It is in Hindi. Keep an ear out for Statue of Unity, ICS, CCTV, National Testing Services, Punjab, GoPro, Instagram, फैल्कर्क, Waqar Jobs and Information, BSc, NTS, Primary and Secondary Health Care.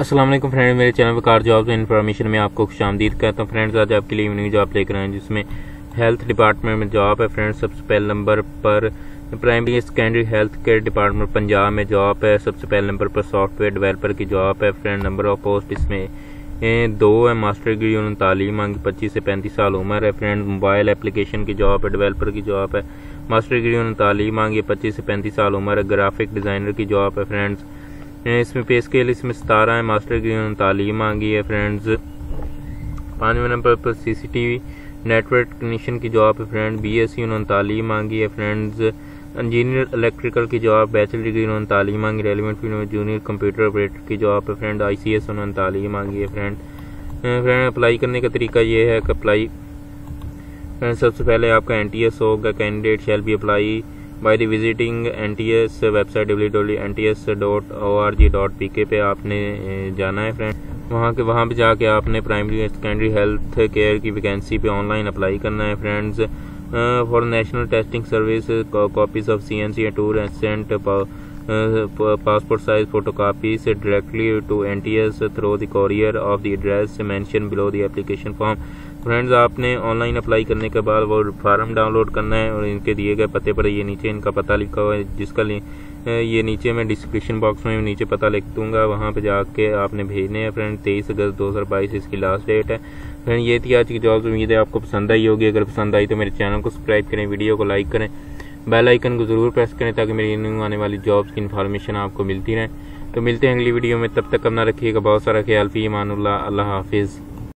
अस्सलाम वालेकुम फ्रेंड, मेरे चैनल पर कार जॉब्स इन्फॉर्मेशन में आपको खुशामदीद करता हूँ। फ्रेंड्स, आज आपके लिए इवनिंग जॉब लेकर आए जिसमें हेल्थ डिपार्टमेंट में जॉब है। फ्रेंड्स, सबसे पहले नंबर पर primary and secondary health care department Punjab में जॉब है। सबसे पहले नंबर पर सॉफ्टवेयर डेवलपर की जॉब है। फ्रेंड, नंबर ऑफ पोस्ट इसमें 2 है। मास्टर डिग्री उन्होंने तालीम मांगी, 25 से 35 साल उम्र है। फ्रेंड, मोबाइल एप्लीकेशन की जॉब है, डेवलपर की जॉब है। मास्टर डिग्री उन्होंने तालीम मांगी, 25 से 35 साल उम्र है। ग्राफिक डिज़ाइनर की जॉब है। फ्रेंड्स, इसमें पे स्केल इसमें 17 है। मास्टर की उन्होंने तालीम मांगी है। फ्रेंड्स, 5वें नंबर पर CCTV नेटवर्क टेक्नीशियन की जॉब है। फ्रेंड, BSc उन्होंने तालीम मांगी है। फ्रेंड्स, इंजीनियर इलेक्ट्रिकल की जॉब, बैचलर डिग्री उन्होंने तालीम मांगी, रेलिवेंट फील्ड में जूनियर कंप्यूटर ऑपरेटर की जॉब है। फ्रेंड, ICS उन्होंने तालीम मांगी है। फ्रेंड, अप्लाई करने का तरीका ये है कि अप्लाई सबसे पहले आपका NTS होगा। Candidate shall be apply by the visiting NTS website www.nts.org.pk पे आपने जाना है। फ्रेंड, वहाँ पे जाके आपने primary and secondary health care की वैकेंसी पे ऑनलाइन अप्लाई करना है। Friends, for national testing service copies of CNC two recent passport size photocopies directly to NTS through the courier of the address mention below the application form. Friends, आपने ऑनलाइन अप्लाई करने के बाद वो फार्म डाउनलोड करना है और इनके दिए गए पते पर, ये नीचे इनका पता लिखा हुआ है जिसका ये नीचे मैं डिस्क्रिप्शन बॉक्स में नीचे पता लिख दूंगा, वहाँ पे जाके आपने भेजने हैं। फ्रेंड, 23 अगस्त 2022 इसकी लास्ट डेट है। फ्रेंड, ये थी आज की जॉब्स। उम्मीद है आपको पसंद आई होगी। अगर पसंद आई तो मेरे चैनल को सब्सक्राइब करें, वीडियो को लाइक करें, बेल आइकन को ज़रूर प्रेस करें ताकि मेरी न्यू आने वाली जॉब्स की इन्फॉर्मेशन आपको मिलती रहे। तो मिलते हैं अगली वीडियो में, तब तक अपना रखिएगा बहुत सारा ख्याल। फी अमान अल्लाह हाफिज़।